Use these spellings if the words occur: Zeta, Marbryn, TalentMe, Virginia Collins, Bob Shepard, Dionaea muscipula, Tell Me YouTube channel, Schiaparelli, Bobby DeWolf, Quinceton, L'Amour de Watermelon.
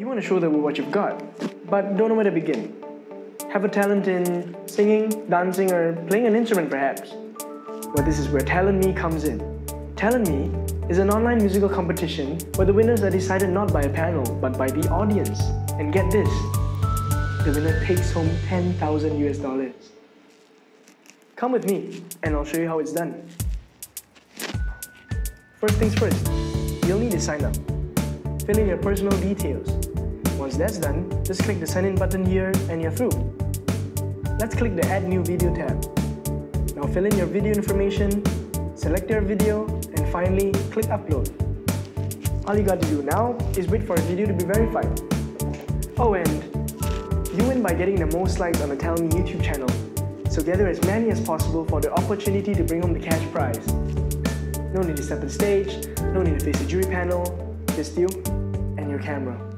You want to show them what you've got, but don't know where to begin. Have a talent in singing, dancing, or playing an instrument perhaps. Well, this is where TalentMe comes in. TalentMe is an online musical competition where the winners are decided not by a panel, but by the audience. And get this, the winner takes home $10,000 US. Come with me, and I'll show you how it's done. First things first, you'll need to sign up. Fill in your personal details. Once that's done, just click the sign in button here and you're through. Let's click the add new video tab. Now fill in your video information, select your video, and finally click upload. All you got to do now is wait for a video to be verified. Oh, and you win by getting the most likes on the Tell Me YouTube channel. So gather as many as possible for the opportunity to bring home the cash prize. No need to step on stage, no need to face a jury panel, just you and your camera.